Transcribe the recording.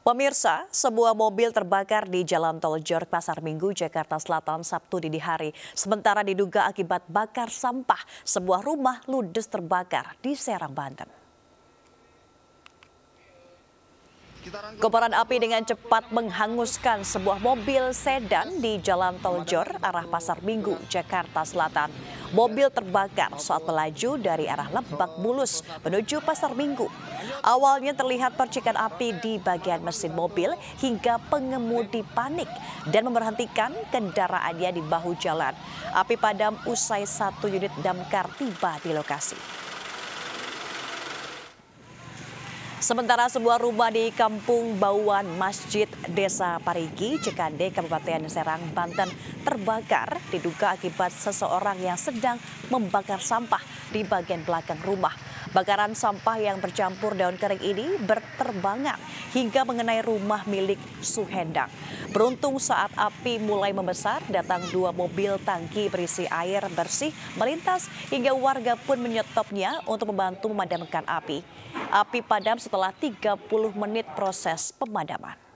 Pemirsa, sebuah mobil terbakar di Jalan Tol Jorr, Pasar Minggu, Jakarta Selatan, Sabtu dini hari. Sementara diduga akibat bakar sampah, sebuah rumah ludes terbakar di Serang, Banten. Kobaran api dengan cepat menghanguskan sebuah mobil sedan di Jalan Tol Jorr, arah Pasar Minggu, Jakarta Selatan. Mobil terbakar saat melaju dari arah Lebak Bulus menuju Pasar Minggu. Awalnya terlihat percikan api di bagian mesin mobil hingga pengemudi panik dan memberhentikan kendaraannya di bahu jalan. Api padam usai satu unit damkar tiba di lokasi. Sementara sebuah rumah di Kampung Bauan Masjid Desa Parigi, Cikande, Kabupaten Serang, Banten terbakar diduga akibat seseorang yang sedang membakar sampah di bagian belakang rumah. Bakaran sampah yang bercampur daun kering ini berterbangan hingga mengenai rumah milik Suhendang. Beruntung saat api mulai membesar, datang dua mobil tangki berisi air bersih melintas hingga warga pun menyetopnya untuk membantu memadamkan api. Api padam setelah 30 menit proses pemadaman.